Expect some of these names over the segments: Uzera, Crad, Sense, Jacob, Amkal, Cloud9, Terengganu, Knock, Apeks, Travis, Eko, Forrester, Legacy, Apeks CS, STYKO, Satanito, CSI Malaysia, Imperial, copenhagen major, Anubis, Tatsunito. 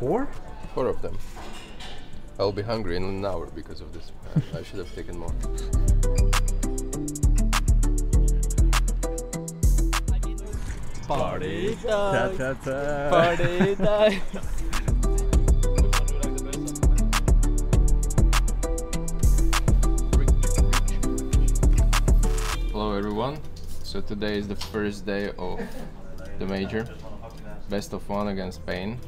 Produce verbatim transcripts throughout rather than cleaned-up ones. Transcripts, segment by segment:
Four? Four of them. I'll be hungry in an hour because of this. I should have taken more. Party time! Ta, ta, ta. Party time! Hello everyone. So today is the first day of the major. Best of one against Spain.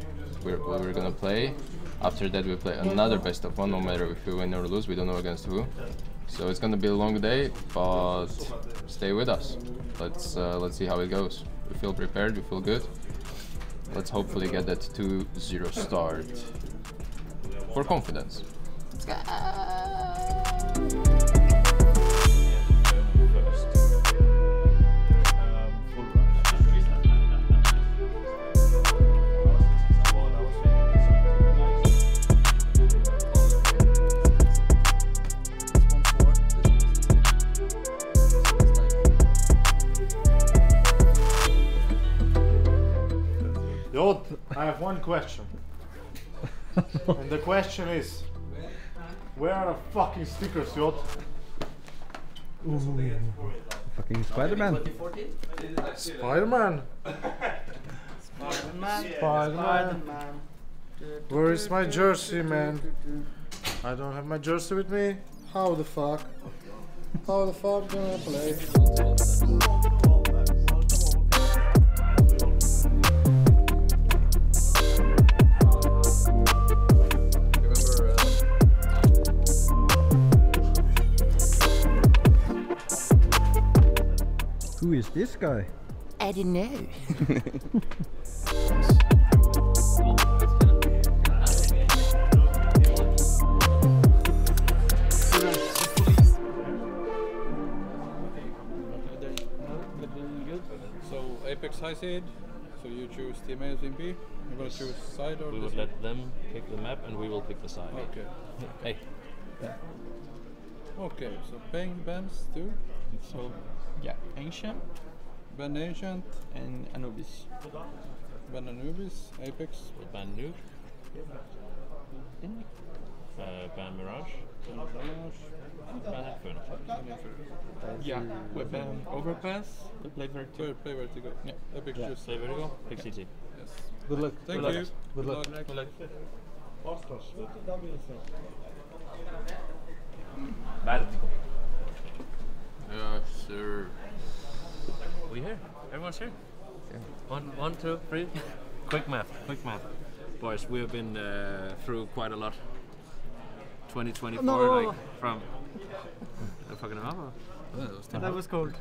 We're, we're gonna play. After that we play another best of one, no matter if we win or lose, we don't know against who. So it's gonna be a long day, but stay with us. Let's uh, let's see how it goes. We feel prepared, we feel good. Let's hopefully get that two zero start for confidence. Let's go! I have one question, and the question is, where are the fucking stickers, Yod? Ooh. Fucking Spider-Man. Spider-Man. Spider-Man. Spider-Man. Where is my jersey, man? I don't have my jersey with me. How the fuck? How the fuck do I play? Who is this guy? I don't know. So Apeks high seed, so you choose team A or team B? You're gonna choose side or? We would let them pick the map and we will pick the side. Okay. Okay. Hey. Okay, so Bang Bams too. So yeah, Ancient, Ban Ancient, and Anubis. Ban Anubis, Apeks. Ban Nuke. Uh, Ban Mirage. Ban Mirage. Ban Inferno. Yeah, we ban Overpass. We play Vertigo. We play Vertigo. Yeah, Apeks yeah. Just play Vertigo. Pick C T. Yeah. Yes. Good luck. Thank Good you. Luck. Good luck. Good luck. Good luck. Vertigo. Yes, sir. We here? Everyone's here? Yeah. One, one, two, three. Quick math, quick math. Boys, we have been uh, through quite a lot. twenty twenty-four, no. Like from. I fucking know. That was cold.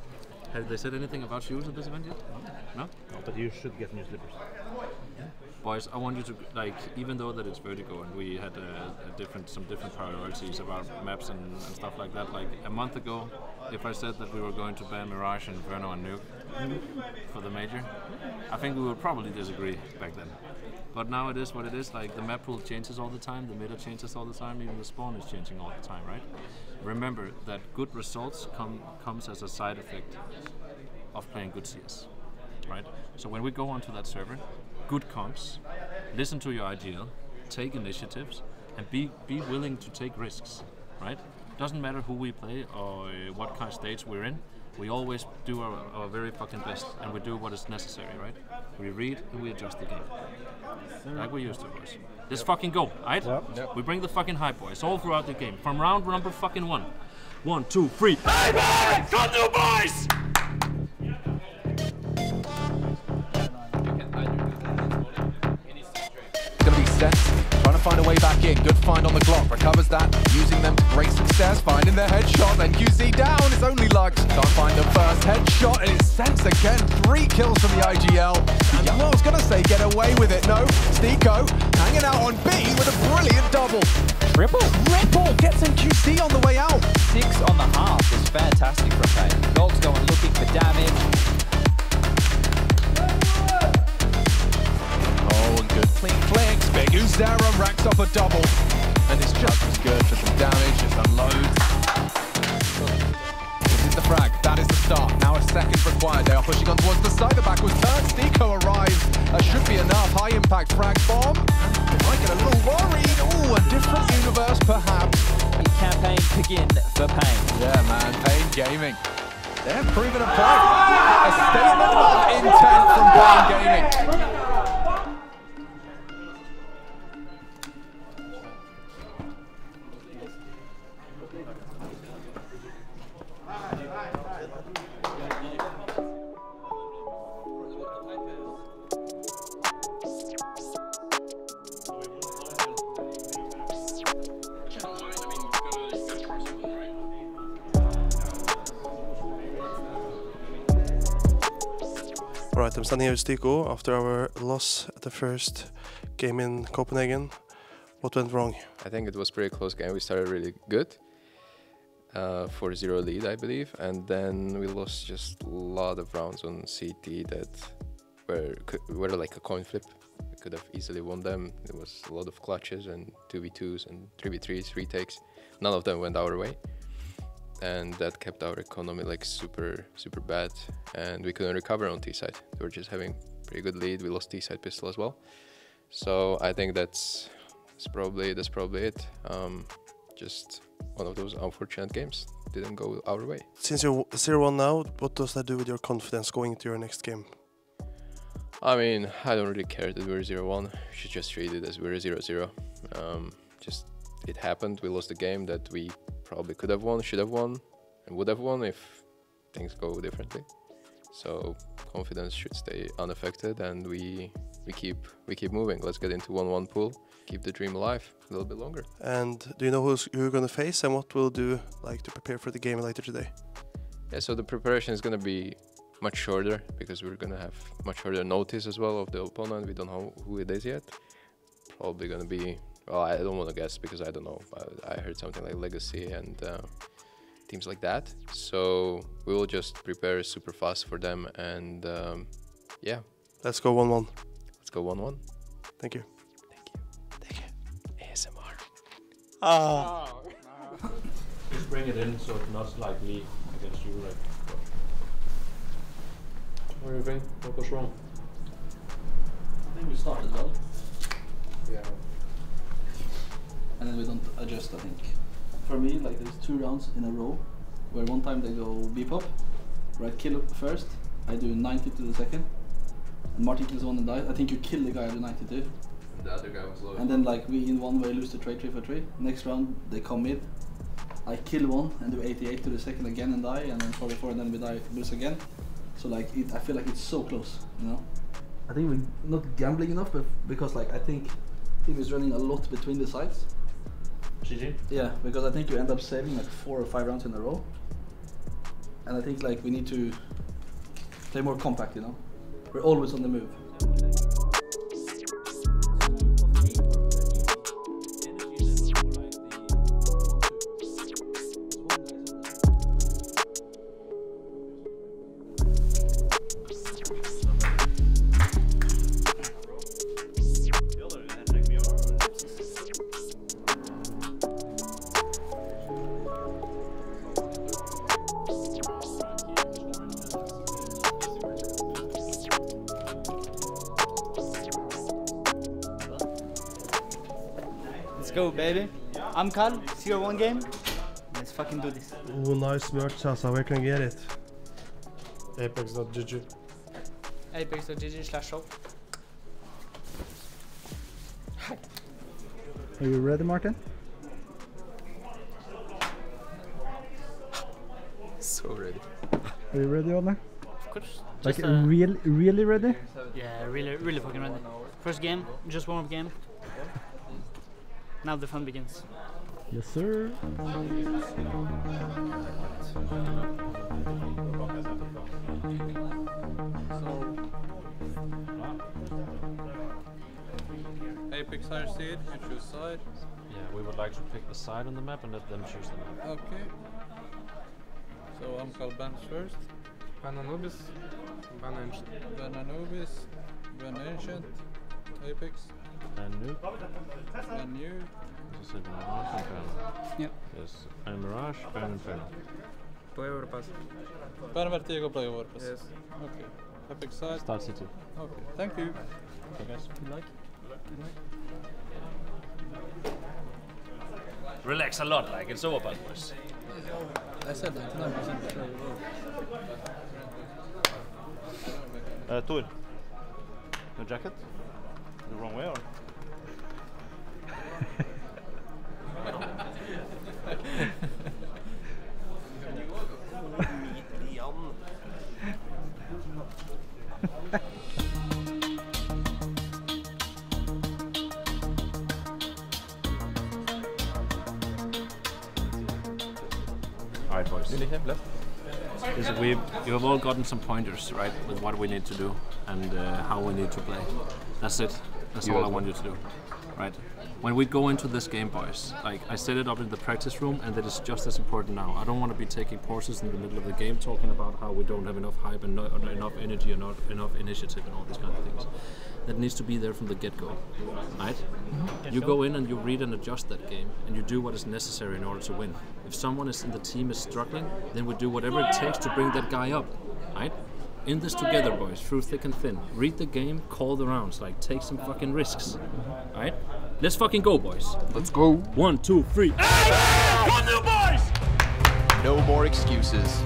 Have they said anything about shoes at this event yet? No? No, but you should get new slippers. Yeah. Boys, I want you to, like, even though that it's Vertigo and we had a, a different, some different priorities about maps and, and stuff like that, like a month ago, if I said that we were going to ban Mirage, Inferno and Nuke for the major, I think we would probably disagree back then. But now it is what it is, like the map pool changes all the time, the meta changes all the time, even the spawn is changing all the time, right? Remember that good results come comes as a side effect of playing good C S, right? So when we go onto that server, good comps, listen to your I G L, take initiatives, and be, be willing to take risks, right? Doesn't matter who we play or what kind of stage we're in, we always do our, our very fucking best, and we do what is necessary, right? We read and we adjust the game. Like we used to, boys. Let's fucking go, right? Yep. Yep. We bring the fucking hype, boys, all throughout the game. From round number fucking one. One, two, three. Hey, man! Come to, boys! It's gonna be Sense. Trying to find a way back in. Good find on the clock. Recovers that. Using them to great success. Finding their headshot. Then Q Z down. It's only luck. Can't find the first headshot. And it's Sense again. Three kills from the I G L. Yeah, well, I was going to say get away with it, no. STYKO hanging out on B with a brilliant double. Triple? Triple! Gets in Q C on the way out. Six on the half is fantastic for Payne. Gold's going looking for damage. Oh, and good clean flicks. Big Uzera racks off a double. And it's just as good for some damage. Just unloads. finds the frag. That is the start. Now a second required. They are pushing on towards the side. The back was turned. STYKO arrives. That should be enough. High impact frag bomb. They might get a little worried. Ooh, a different universe perhaps. And campaign begin for Pain. Yeah, man. Pain Gaming. They're proving a point. A statement of intent from Pain Gaming. Alright, I'm standing here with STYKO after our loss at the first game in Copenhagen. What went wrong? I think it was a pretty close game. We started really good, uh, four zero lead, I believe, and then we lost just a lot of rounds on C T that were, were like a coin flip. We could have easily won them. There was a lot of clutches and two v twos and three v threes, retakes. None of them went our way. And that kept our economy like super, super bad, and we couldn't recover on T-side. We were just having pretty good lead. We lost T-side pistol as well. So I think that's, that's probably that's probably it. Um, just one of those unfortunate games didn't go our way. Since you're zero one now, what does that do with your confidence going into your next game? I mean, I don't really care that we were zero one. We should just treat it as we were zero zero. Um, just it happened. We lost the game that we probably could have won, should have won, and would have won if things go differently. So confidence should stay unaffected, and we we keep we keep moving. Let's get into one one pool, keep the dream alive a little bit longer. And do you know who's who you're gonna face, and what we'll do like to prepare for the game later today? Yeah, so the preparation is gonna be much shorter because we're gonna have much shorter notice as well of the opponent. We don't know who it is yet. Probably gonna be. Well, I don't want to guess because I don't know. I heard something like Legacy and uh, teams like that. So we will just prepare super fast for them. And um, yeah. Let's go one one. Let's go one one. Thank you. Thank you. Thank you. A S M R. Ah. Oh. Oh. Just bring it in so it's not likely against you. Like, what do you think? What goes wrong? I think we started well. Yeah. And then we don't adjust, I think. For me, like there's two rounds in a row, where one time they go B-pop, right kill first, I do ninety to the second, and Martin kills one and dies. I think you kill the guy I do ninety to. The other guy was low. And then like we in one way lose the trade three for three. Next round they come mid, I kill one and do eighty-eight to the second again and die, and then forty-four and then we die, lose again. So like it, I feel like it's so close, you know. I think we're not gambling enough, but because like I think he was running a lot between the sides. G G? Yeah, because I think you end up saving like four or five rounds in a row. And I think like we need to play more compact, you know? We're always on the move. Let's go, baby. Amkal, zero one game. Let's fucking do this. Ooh, nice merch, Asa. Where can I get it? Apeks dot G G. Apeks dot G G slash shop. Are you ready, Martin? So ready. Are you ready, Omar? Of course. Like, uh, really, really ready? Yeah, really, really fucking ready. First game, just warm up game. Now the fun begins. Yes, sir. Apex higher seed, you choose side. Yeah, we would like to pick the side on the map and let them choose the map. Okay. So Amkal bans first. Ban Anubis. Ban Ancient. Ban Anubis. Ban Ancient. Apex. And new. And new. This is a Mirage and Fennel. Yep. Yes, and Mirage, Ban and Fennel. playover pass. Pervert Ego playover pass. Yes. Okay. Apeks side. Star City. Okay. Thank you. Okay, guys. Good luck. Good luck. Relax a lot, like it's over, boys. I said that. Uh, Tour. No jacket? The wrong way or? Alright, boys. Listen, we've, you have all gotten some pointers, right, with what we need to do and uh, how we need to play. That's it. That's all I want you to do, right? When we go into this game, boys, like I set it up in the practice room, and that is just as important now. I don't want to be taking pauses in the middle of the game talking about how we don't have enough hype and not enough energy and not enough initiative and all these kind of things. That needs to be there from the get-go, right? Mm-hmm. You go in and you read and adjust that game, and you do what is necessary in order to win. If someone is in the team is struggling, then we do whatever it takes to bring that guy up, right? In this together, boys, through thick and thin. Read the game, call the rounds, like take some fucking risks, right? Let's fucking go, boys. Let's go. One, two, three. Come on, boys! No more excuses.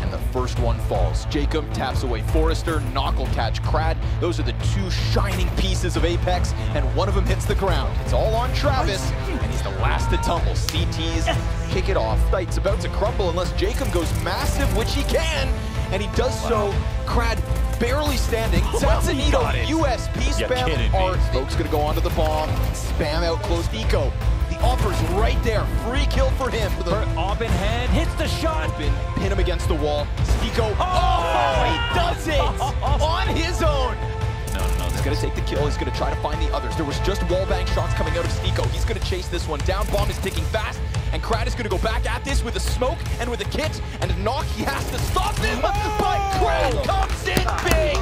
And the first one falls. Jacob taps away Forrester, Knock will catch Crad. Those are the two shining pieces of Apeks, and one of them hits the ground. It's all on Travis, and he's the last to tumble. C Ts kick it off. It's about to crumble unless Jacob goes massive, which he can. And he does so. Crad barely standing. Satanito, U S P spam art. Folks gonna go onto the bomb. Spam out close Eko. The offer's right there. Free kill for him. For the open head. Hits the shot. Open. Pin him against the wall. Eko. Oh, oh, he does it on his own. No, no, no. He's gonna take the kill. He's gonna try to find the others. There was just wall bang shots coming out of Eko. He's gonna chase this one down. Bomb is ticking fast. And Crad is going to go back at this with a smoke and with a kit and a Knock. He has to stop this, but Crad comes in big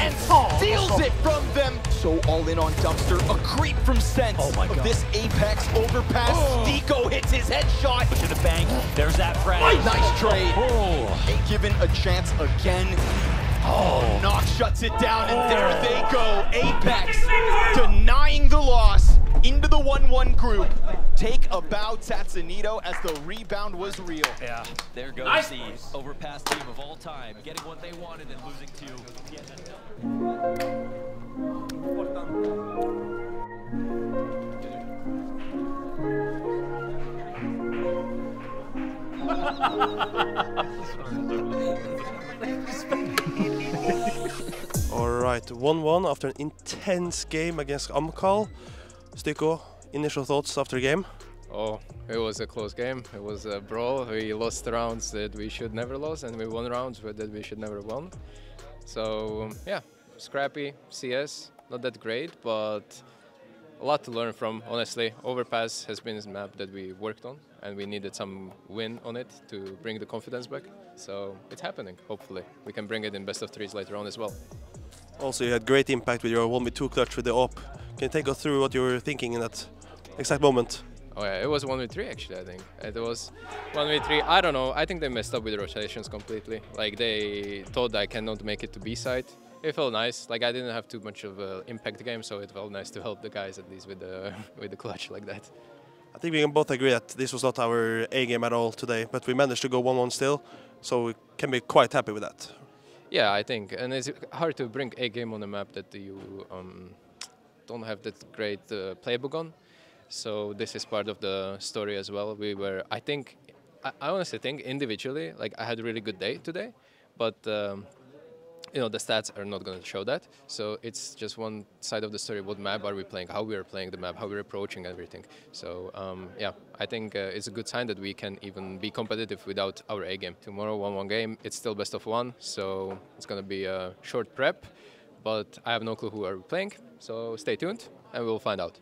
and steals it from them. So all in on Dumpster, a creep from Sense. Oh my God. This Apeks overpass. Oh. Stiko hits his headshot. To the bank. There's that Crad. Nice, nice trade. Oh. Given a chance again. Oh, Knock shuts it down, and oh. there they go. Apeks denying the loss into the one one group. Take a bow, Tatsunito, as the rebound was real. Yeah, there goes nice. The overpass team of all time, getting what they wanted and losing two. Alright, one one after an intense game against Amkal. STYKO, initial thoughts after game? Oh, it was a close game. It was a brawl. We lost rounds that we should never lose, and we won rounds that we should never won. So yeah, scrappy C S, not that great, but a lot to learn from. Honestly, overpass has been a map that we worked on, and we needed some win on it to bring the confidence back. So it's happening. Hopefully, we can bring it in best of threes later on as well. Also, you had great impact with your one v two clutch with the O P. Can you take us through what you were thinking in that exact moment? Oh yeah, it was one v three actually, I think. It was one v three, I don't know, I think they messed up with the rotations completely. Like, they thought I cannot make it to B side. It felt nice, like I didn't have too much of an impact game, so it felt nice to help the guys at least with the, with the clutch like that. I think we can both agree that this was not our A game at all today, but we managed to go one one still, so we can be quite happy with that. Yeah, I think, and it's hard to bring A game on a map that you um, don't have that great uh, playbook on. So this is part of the story as well. We were, I think, I, I honestly think individually, like I had a really good day today, but um, you know, the stats are not going to show that. So it's just one side of the story. What map are we playing? How we are playing the map? How we're approaching everything? So um, yeah, I think uh, it's a good sign that we can even be competitive without our A game. Tomorrow, one one game. It's still best of one, so it's going to be a short prep. But I have no clue who are we playing. So stay tuned, and we'll find out.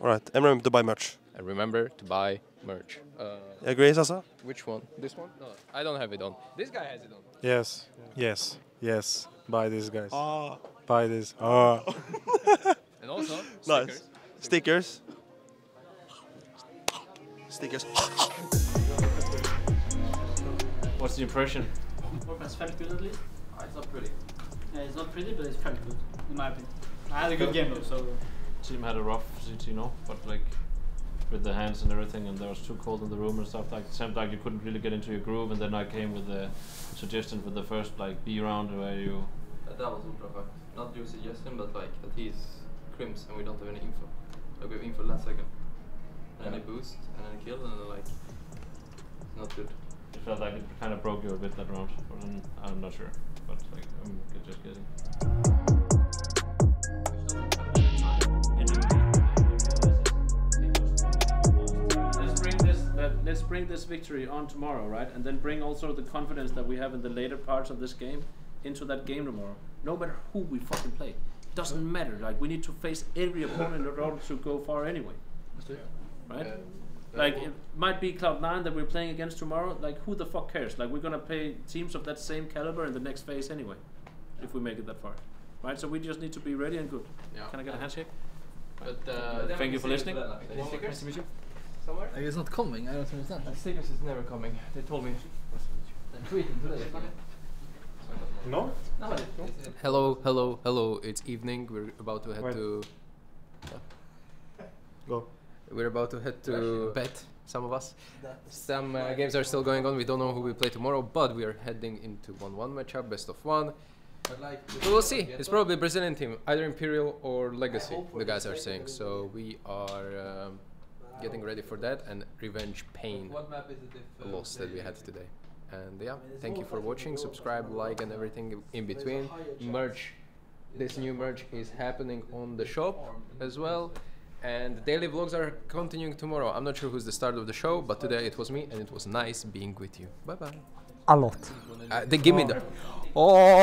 All right, and remember to buy merch. And remember to buy merch. Uh, you agree, Sasa? Which one? This one? No, I don't have it on. This guy has it on. Yes, yes, yes. Buy this, guys. Oh. Buy this. Oh. And also, stickers. Nice. Stickers. Stickers. Stickers. What's the impression? It felt good at least. Oh, it's not pretty. Yeah, it's not pretty, but it felt good, in my opinion. I had a good game though, so... Team had a rough C T, no? But like, with the hands and everything, and there was too cold in the room and stuff like. It seemed like you couldn't really get into your groove, and then I came with the suggestion for the first like B round where you... Uh, that was ultra fact. Not your suggestion, but like, that he's crimps and we don't have any info. Like, we have info last second. And yeah. Then a boost, and then a kill, and then like... It's not good. It felt like it kind of broke you a bit that round. I'm, I'm not sure, but like, I'm just guessing. Let's bring this victory on tomorrow, right? And then bring also the confidence that we have in the later parts of this game into that game tomorrow. No matter who we fucking play. It doesn't matter. Like, we need to face every opponent in order to go far anyway. Yeah. Right? Yeah. Like, it might be Cloud nine that we're playing against tomorrow. Like, who the fuck cares? Like, we're gonna play teams of that same caliber in the next phase anyway. Yeah. If we make it that far. Right? So we just need to be ready and good. Yeah. Can I get a handshake? But, uh, Thank you for listening. Nice to meet you. Somewhere? It's not coming, I don't understand. The stickers is never coming, they told me. They tweeted today. No? No. Hello, hello, hello, it's evening, we're about to head Wait. to... Uh, Go. We're about to head to bed, some of us. Some uh, games are still going on, we don't know who we play tomorrow, but we are heading into one one matchup, best of one. But like, we we'll see, it's probably Brazilian team, either Imperial or Legacy, the guys are saying, so we are... Um, getting ready for that and revenge pain if, uh, loss that we had today. And yeah, thank you for watching, subscribe, like and everything in between. Merch, this new merch is happening on the shop as well. And daily vlogs are continuing tomorrow. I'm not sure who's the start of the show, but today it was me and it was nice being with you. Bye bye. A lot. Uh, they give me the... Oh!